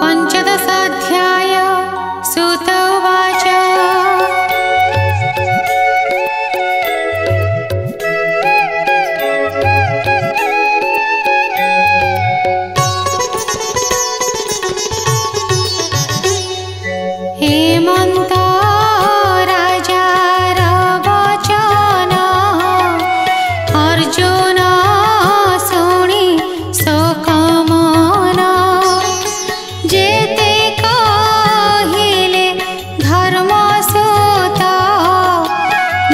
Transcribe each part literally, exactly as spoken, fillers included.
पंचदशाध्याय सूत उवाच हेमंता राजा रवचन अर्जुन सुनी सकमन जेते कहिले धर्मसूत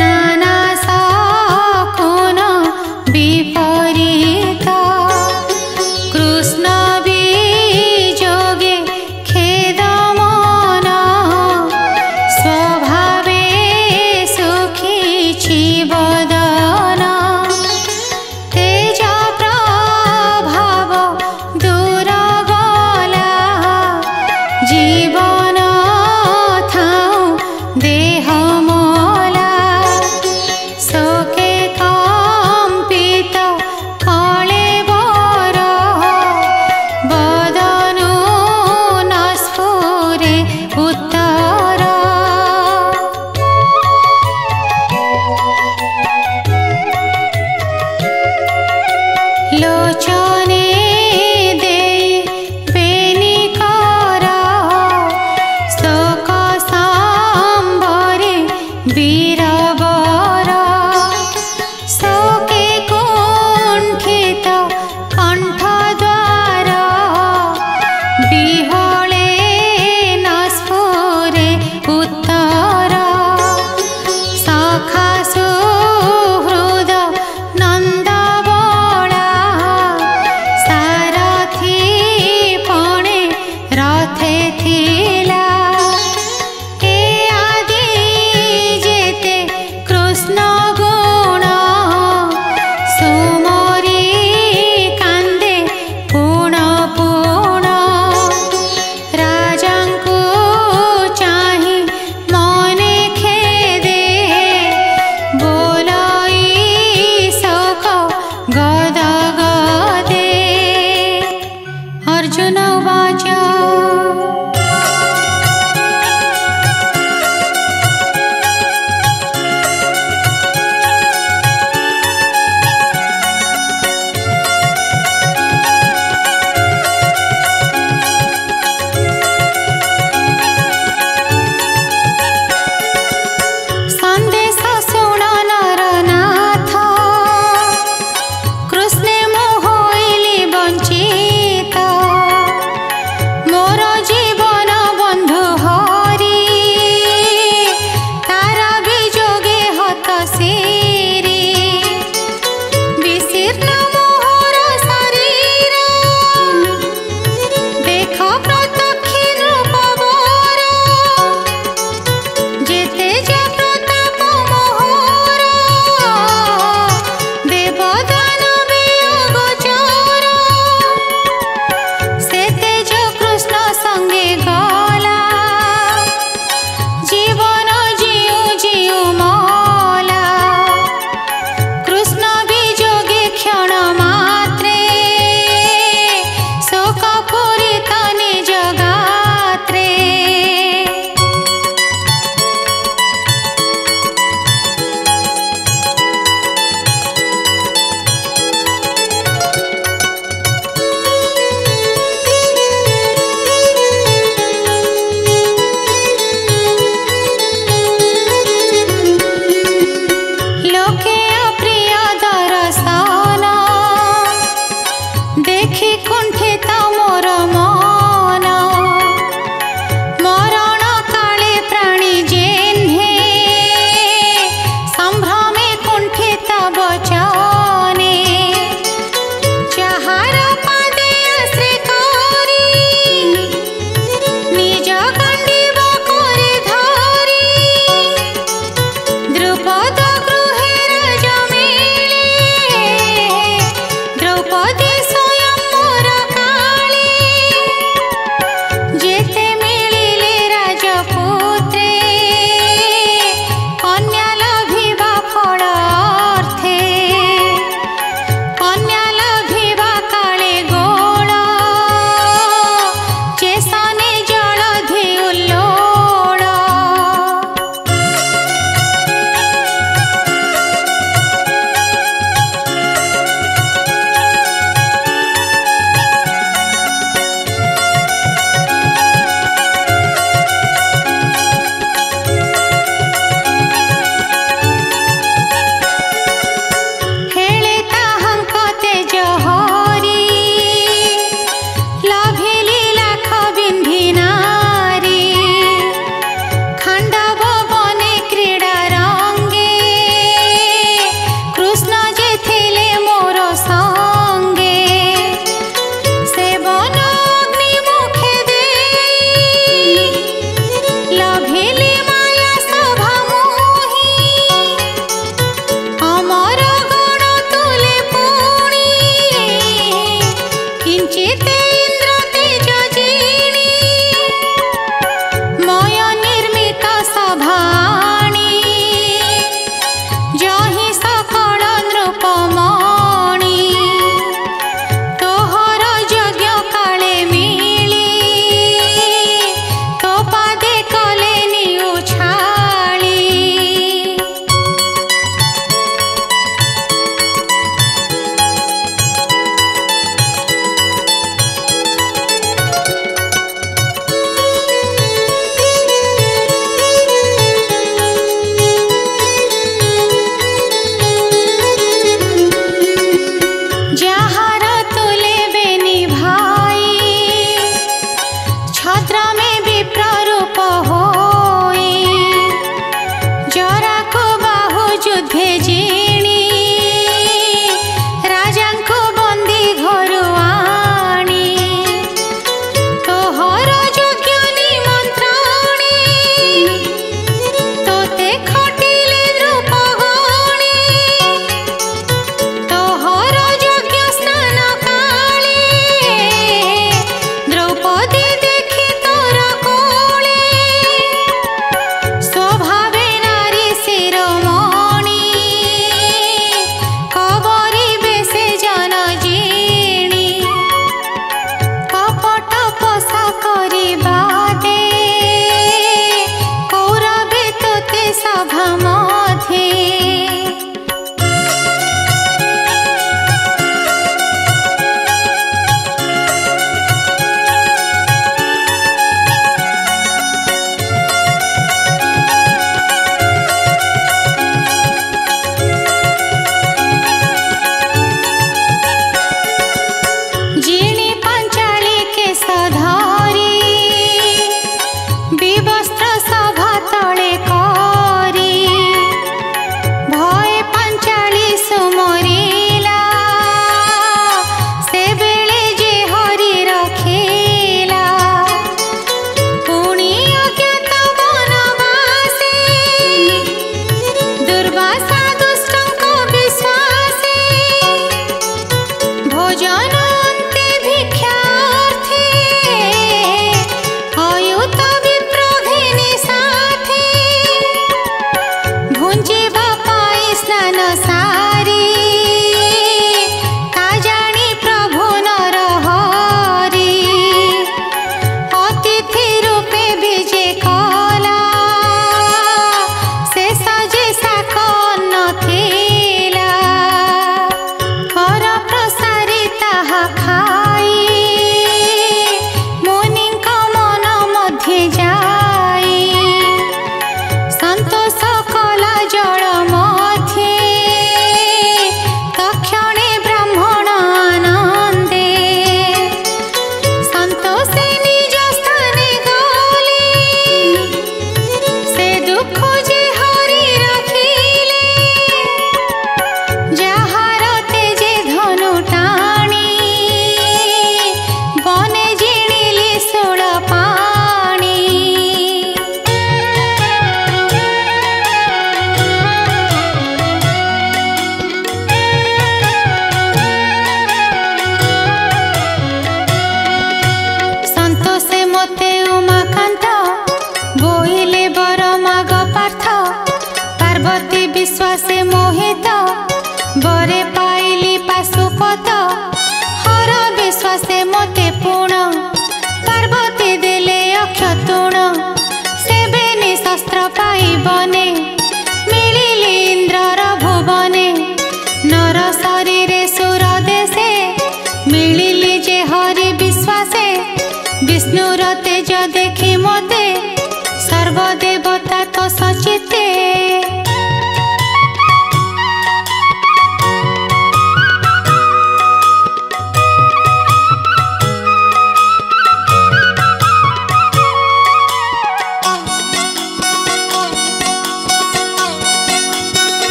नाना शकुन विपरीत कृष्ण वियोगे खेद मन स्वभावे सुखी छिवदन तेज प्रभाव दूर गला जीवन थाउ देह मला शोके कंपित कलेवर बदनु न स्फुरे उत्तर लोचने दे बेनिकर शोक सांबरे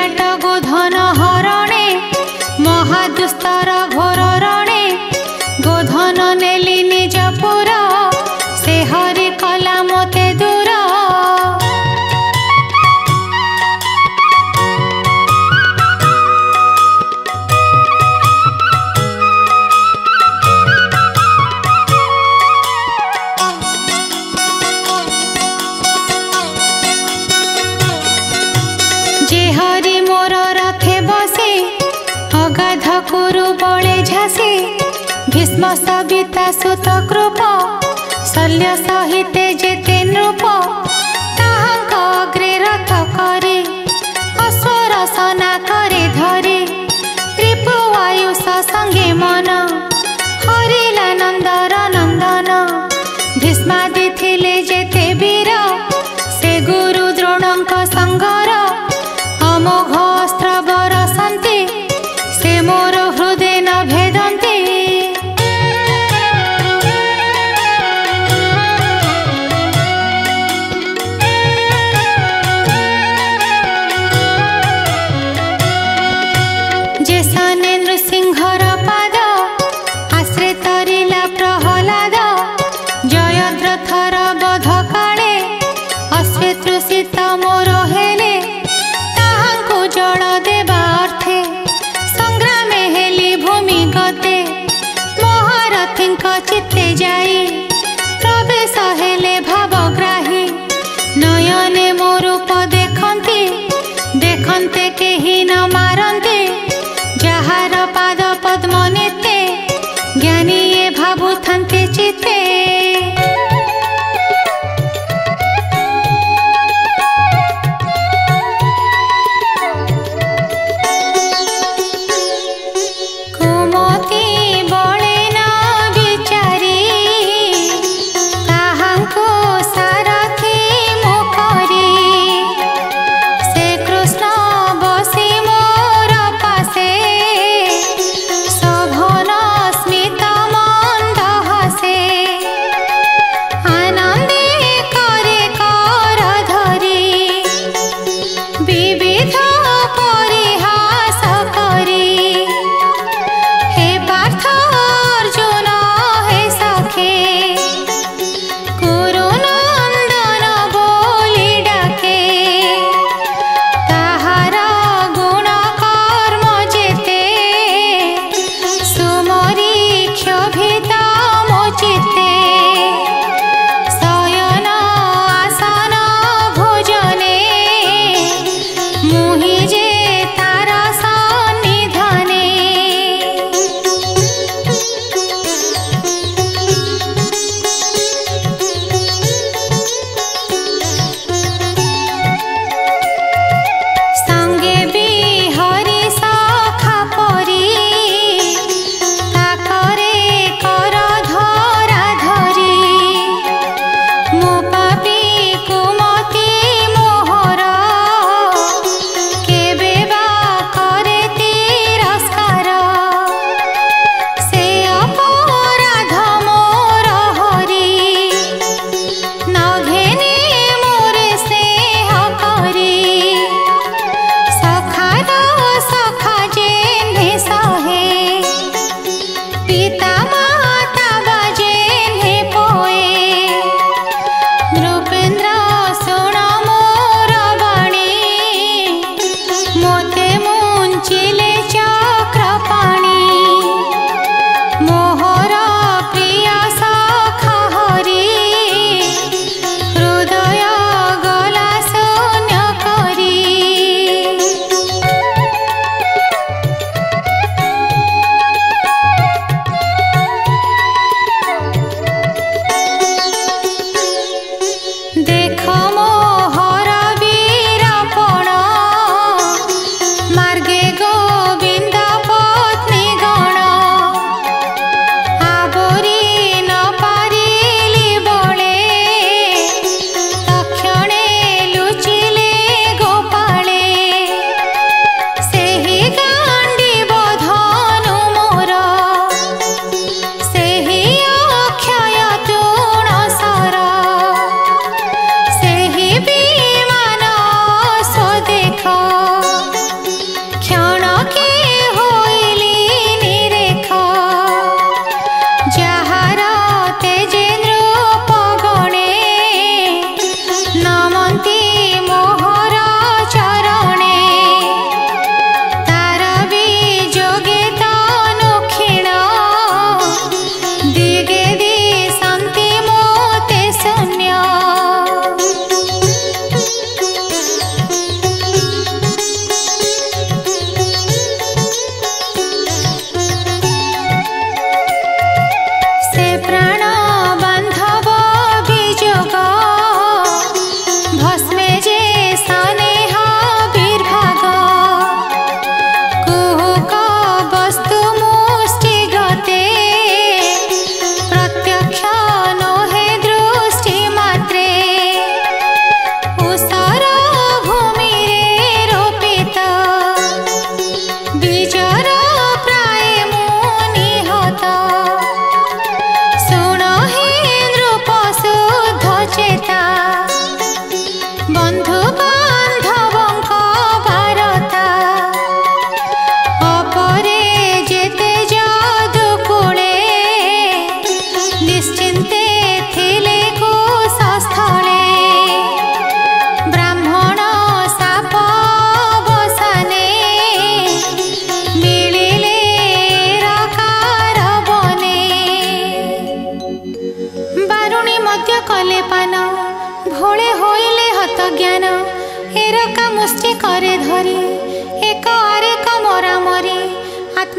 विराट गोधन हरणे महादुस्तर भोर रणे गोधन नेली निजपुर से हरि कला मते दूर भीष्म सविता सुत कृप शल्य सहित जेते नृप अग्रे रथ करे अश्वर सना करे धरे रिपु आयुष संगे मन हरिला नंदर नंदन भीष्मादि थिले जेते वीर से गुरु द्रोणक संगर अमोघ अस्त्र बरसन्ति से मोर हृदय न भेदन्ति चित्ते जाई प्रवेश हेले भावग्राही नयने मो रूप देखन्ते देखन्ते केहि न मारन्ते जहार पाद पद्म नेते ज्ञानी ये भावुथन्ते चित्ते कोई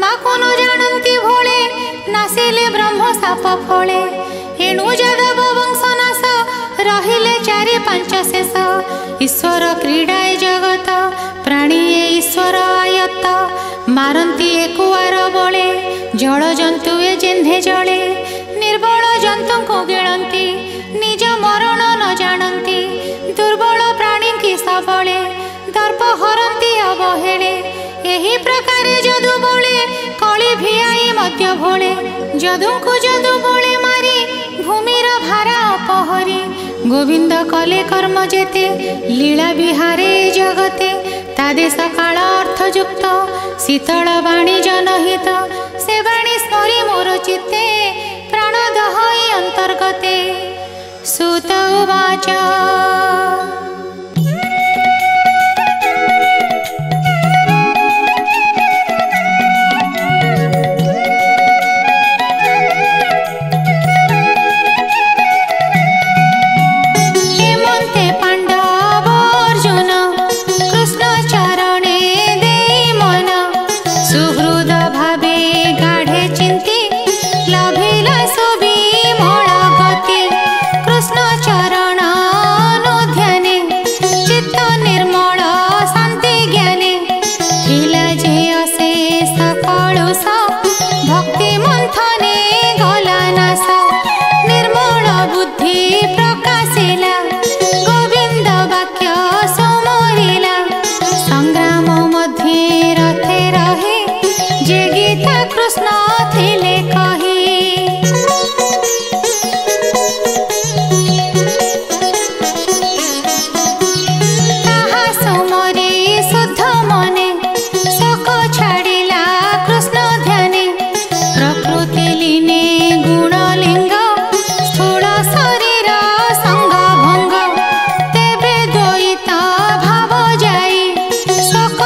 माको न जानती भोले नासिले ब्रह्म साप फळे हेणु जगव वंशनाश रहिले चारि पांच शेष ईश्वर क्रीडाए जगत प्राणी ईश्वर आयत मारंती एकुआर बोले जल जंतुए जेंधे जले निर्बल जंतु को गिणती निज मरण न जानती दुर्बल प्राणी की सबले दर्प हरती अवहेले यही प्रकार जदु बोले कली भियाई मध्य भोले जदु को जदु बोले मारी भूमिर भारा अपहरी गोविंद कले कर्म जेते लीला विहारे जगते तादेश काल अर्थयुक्त शीतल वाणी जनहित से वाणी स्मरी मोर चित्ते प्राण दहई अंतर्गते सुत उवाच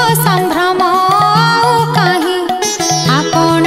संभ्रम काही आपण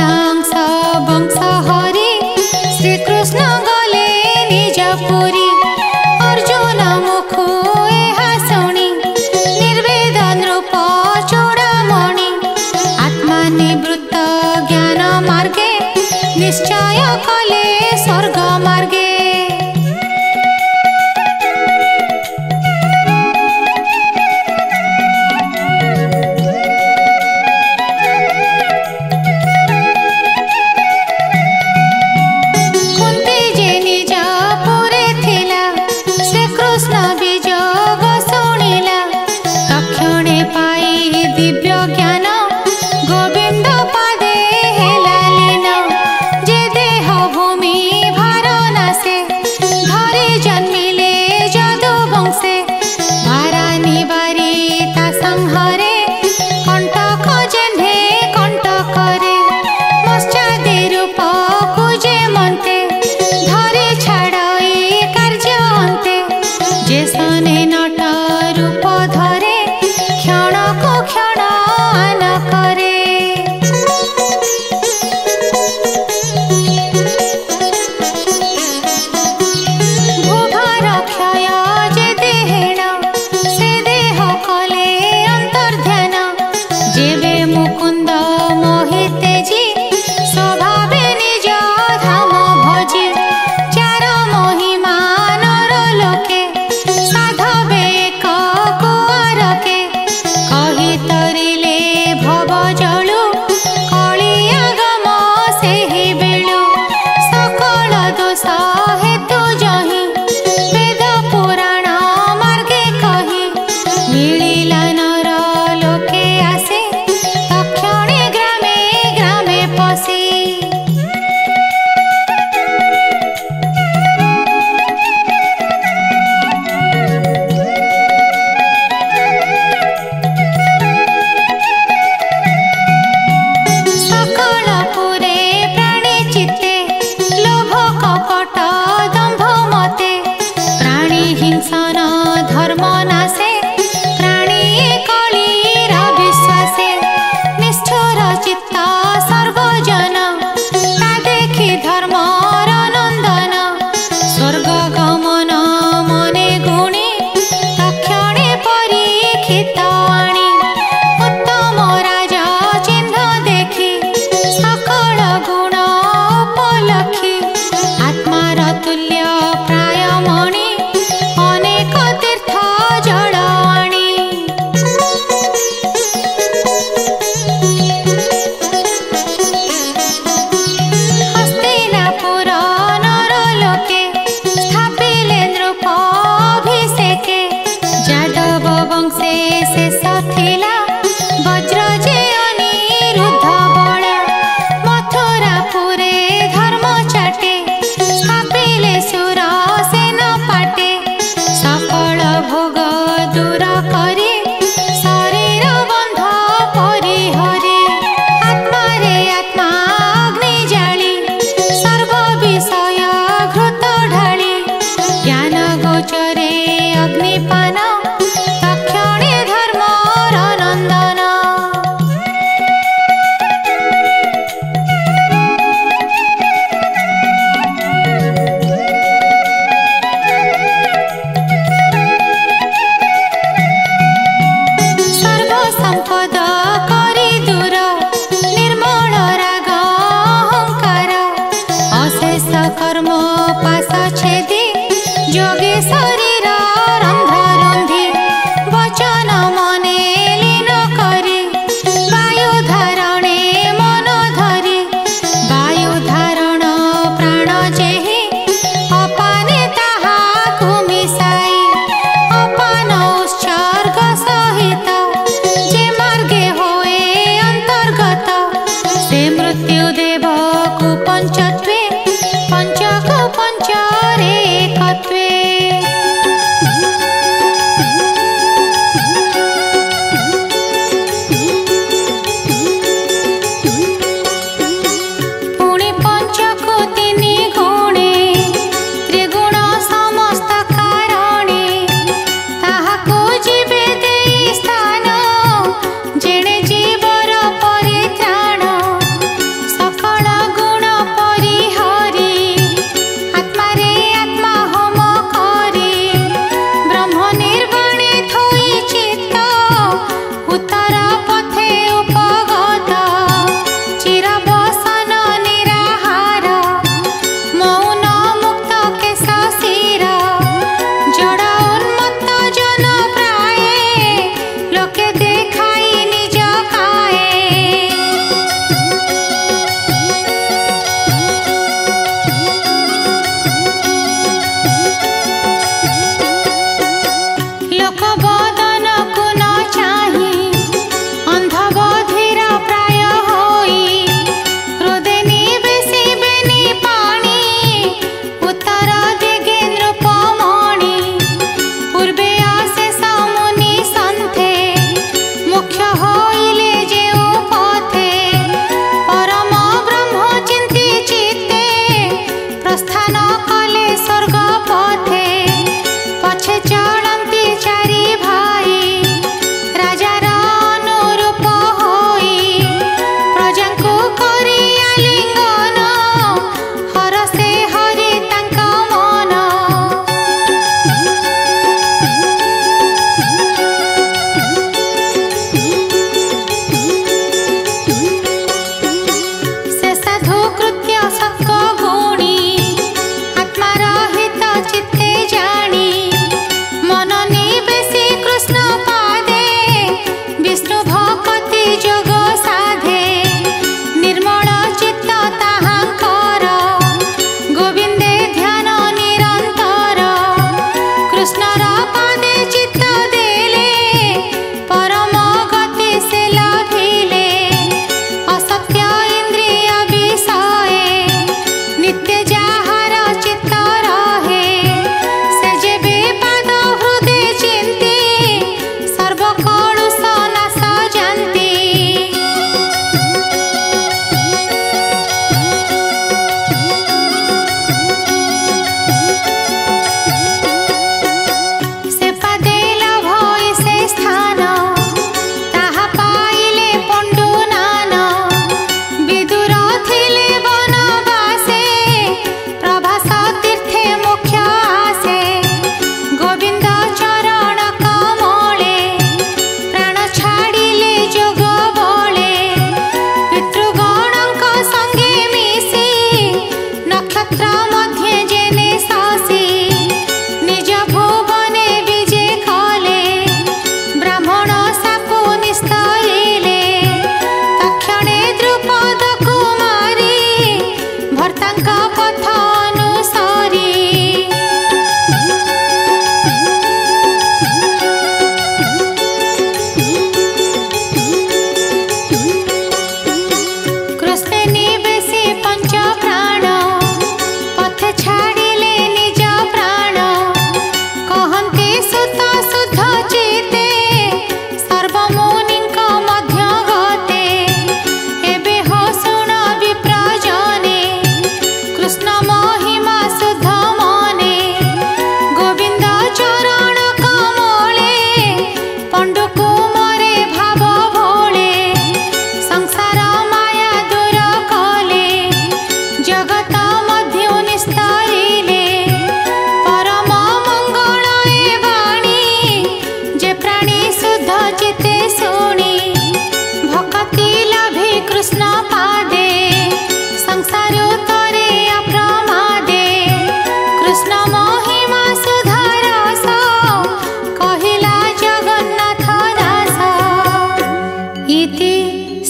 इति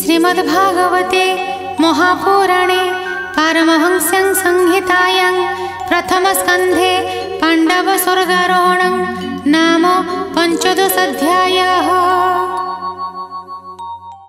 श्रीमद्भागवते महापुराणे पारमहंस्यां संहितायां प्रथमस्कन्धे पाण्डवस्वर्गारोहणं नाम पञ्चदशाध्यायः।